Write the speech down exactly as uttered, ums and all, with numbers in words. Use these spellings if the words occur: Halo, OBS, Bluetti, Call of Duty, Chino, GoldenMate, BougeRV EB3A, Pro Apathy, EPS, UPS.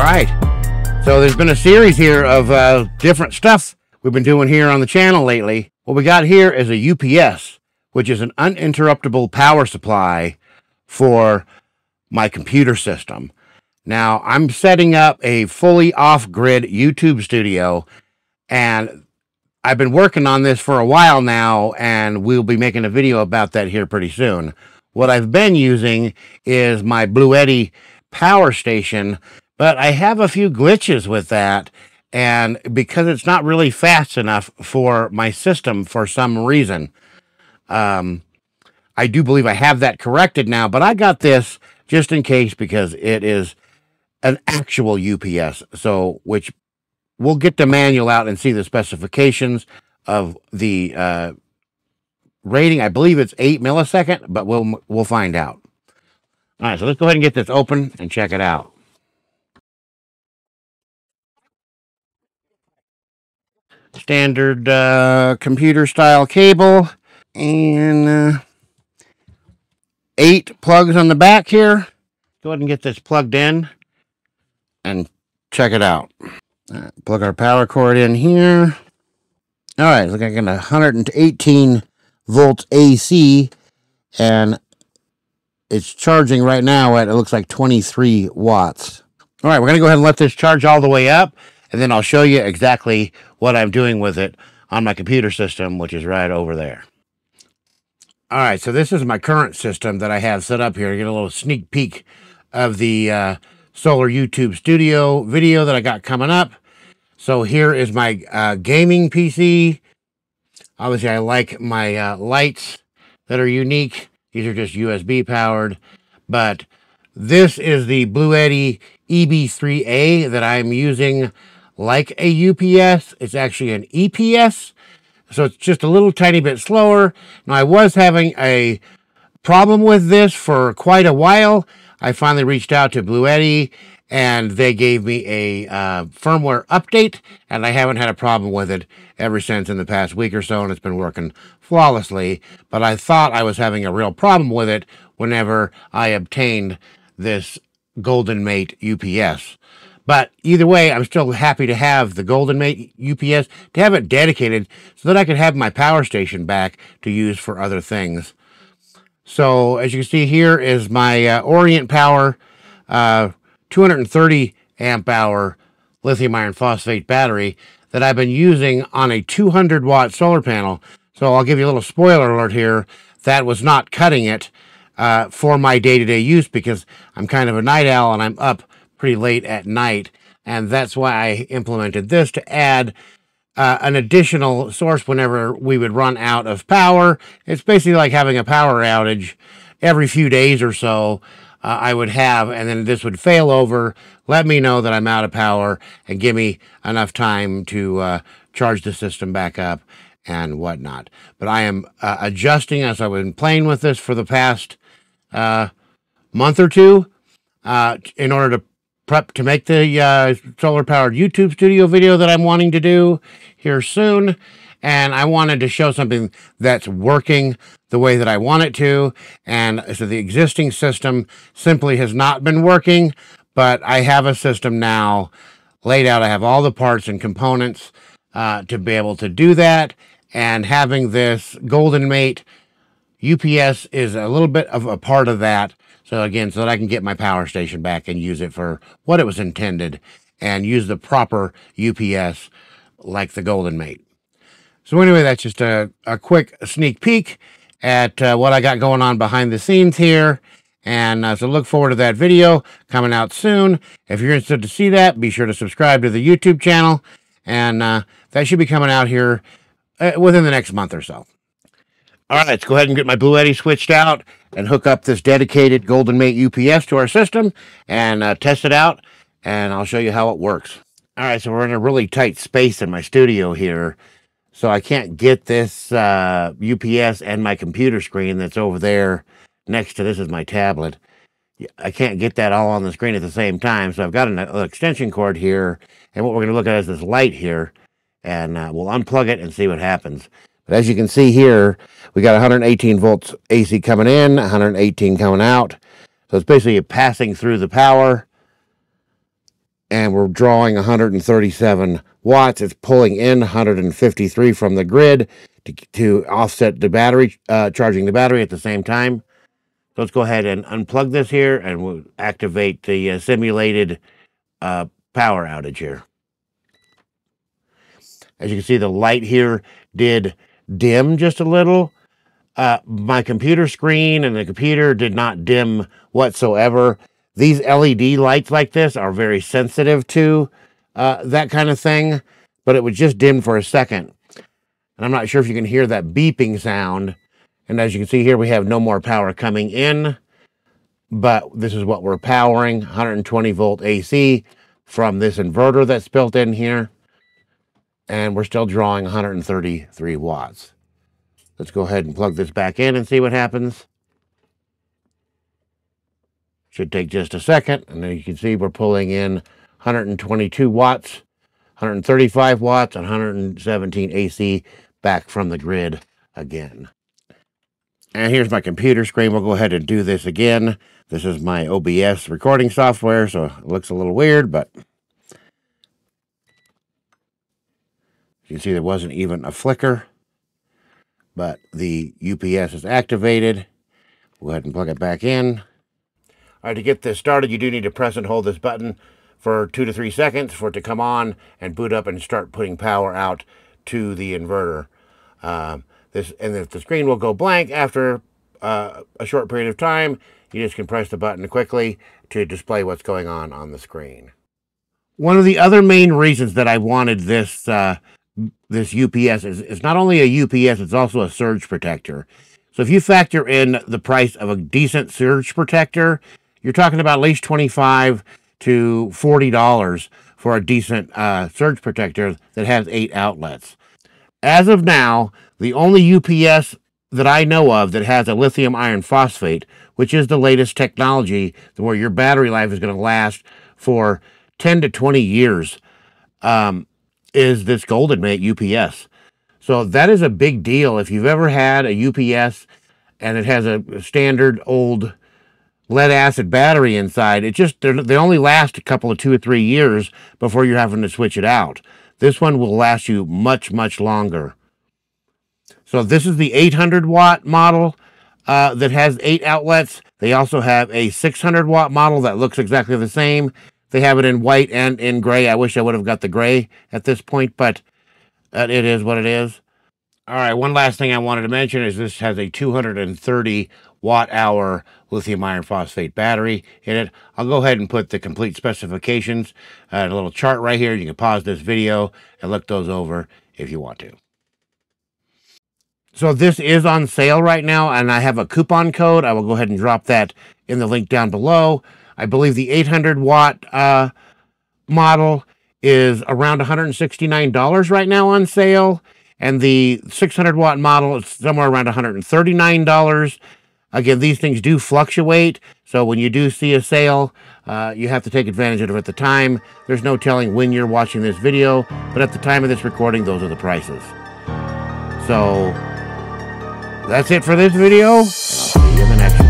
Alright, so there's been a series here of uh, different stuff we've been doing here on the channel lately. What we got here is a U P S, which is an uninterruptible power supply for my computer system. Now, I'm setting up a fully off-grid YouTube studio, and I've been working on this for a while now, and we'll be making a video about that here pretty soon. What I've been using is my Bluetti power station, but I have a few glitches with that, and because it's not really fast enough for my system for some reason. Um, I do believe I have that corrected now, but I got this just in case because it is an actual U P S, so which we'll get the manual out and see the specifications of the uh, rating. I believe it's eight millisecond, but we'll, we'll find out. All right, so let's go ahead and get this open and check it out. Standard uh, computer style cable and uh, eight plugs on the back here. Go ahead and get this plugged in and check it out. All right, plug our power cord in here. All right, look like one hundred eighteen volts A C, and it's charging right now at, it looks like twenty-three watts. All right, we're gonna go ahead and let this charge all the way up, and then I'll show you exactly what I'm doing with it on my computer system, which is right over there. All right, so this is my current system that I have set up here. Get a little sneak peek of the uh, Solar YouTube Studio video that I got coming up. So here is my uh, gaming P C. Obviously, I like my uh, lights that are unique. These are just U S B powered, but this is the BougeRV E B three A that I'm using like a U P S. It's actually an E P S, so it's just a little tiny bit slower. Now, I was having a problem with this for quite a while. I finally reached out to Bluetti, and they gave me a uh, firmware update, and I haven't had a problem with it ever since in the past week or so, and it's been working flawlessly. But I thought I was having a real problem with it whenever I obtained this GoldenMate U P S. But either way, I'm still happy to have the GoldenMate U P S, to have it dedicated so that I could have my power station back to use for other things. So as you can see, here is my uh, Orient Power uh, two hundred thirty amp hour lithium iron phosphate battery that I've been using on a two hundred watt solar panel. So I'll give you a little spoiler alert here. That was not cutting it uh, for my day-to-day use because I'm kind of a night owl and I'm up pretty late at night. And that's why I implemented this to add uh, an additional source whenever we would run out of power. It's basically like having a power outage every few days or so. Uh, I would have, and then this would fail over, let me know that I'm out of power, and give me enough time to uh, charge the system back up and whatnot. But I am uh, adjusting, as I've been playing with this for the past uh, month or two, uh, in order to prep to make the uh, solar-powered YouTube studio video that I'm wanting to do here soon. And I wanted to show something that's working the way that I want it to. And so the existing system simply has not been working, but I have a system now laid out. I have all the parts and components uh, to be able to do that. And having this GoldenMate U P S is a little bit of a part of that. So again, so that I can get my power station back and use it for what it was intended and use the proper U P S like the GoldenMate. So anyway, that's just a, a quick sneak peek at uh, what I got going on behind the scenes here. And uh, so look forward to that video coming out soon. If you're interested to see that, be sure to subscribe to the YouTube channel. And uh, that should be coming out here uh, within the next month or so. All right, let's go ahead and get my Bluetti switched out and hook up this dedicated GoldenMate U P S to our system and uh, test it out. And I'll show you how it works. All right, so we're in a really tight space in my studio here. So I can't get this uh, U P S and my computer screen that's over there next to this is my tablet. I can't get that all on the screen at the same time. So I've got an, an extension cord here. And what we're going to look at is this light here. And uh, we'll unplug it and see what happens. But as you can see here, we got one hundred eighteen volts A C coming in, one hundred eighteen coming out. So it's basically passing through the power. and we're drawing one hundred thirty-seven watts. It's pulling in one hundred fifty-three from the grid to, to offset the battery, uh, charging the battery at the same time. So let's go ahead and unplug this here, and we'll activate the uh, simulated uh, power outage here. As you can see, the light here did dim just a little. Uh, my computer screen and the computer did not dim whatsoever. These L E D lights like this are very sensitive to uh, that kind of thing, but it was just dim for a second. And I'm not sure if you can hear that beeping sound. And as you can see here, we have no more power coming in, but this is what we're powering, one hundred twenty volt A C from this inverter that's built in here. And we're still drawing one hundred thirty-three watts. Let's go ahead and plug this back in and see what happens. Should take just a second, and then you can see we're pulling in one hundred twenty-two watts, one hundred thirty-five watts, and one hundred seventeen A C back from the grid again. And here's my computer screen. We'll go ahead and do this again. This is my O B S recording software, so it looks a little weird, but you can see there wasn't even a flicker, but the U P S is activated. We'll go ahead and plug it back in. All right, to get this started, you do need to press and hold this button for two to three seconds for it to come on and boot up and start putting power out to the inverter. Um, this and if the screen will go blank after uh, a short period of time, you just can press the button quickly to display what's going on on the screen. One of the other main reasons that I wanted this uh, this U P S is it's not only a U P S, it's also a surge protector. So if you factor in the price of a decent surge protector, you're talking about at least twenty-five to forty dollars for a decent uh, surge protector that has eight outlets. As of now, the only U P S that I know of that has a lithium iron phosphate, which is the latest technology where your battery life is going to last for ten to twenty years, um, is this GoldenMate U P S. So that is a big deal. If you've ever had a U P S and it has a standard old lead acid battery inside, it just, they only last a couple of two or three years before you're having to switch it out. This one will last you much, much longer. So this is the eight hundred watt model uh, that has eight outlets. They also have a six hundred watt model that looks exactly the same. They have it in white and in gray. I wish I would have got the gray at this point, but uh, it is what it is. All right, one last thing I wanted to mention is this has a two hundred thirty watt hour lithium iron phosphate battery in it. I'll go ahead and put the complete specifications uh, in a little chart right here. You can pause this video and look those over if you want to. So this is on sale right now, and I have a coupon code. I will go ahead and drop that in the link down below. I believe the eight hundred watt uh, model is around one hundred sixty-nine dollars right now on sale, and the six hundred watt model is somewhere around one hundred thirty-nine dollars. Again, these things do fluctuate, so when you do see a sale, uh, you have to take advantage of it at the time. There's no telling when you're watching this video, but at the time of this recording, those are the prices. So, that's it for this video, and I'll see you in the next one.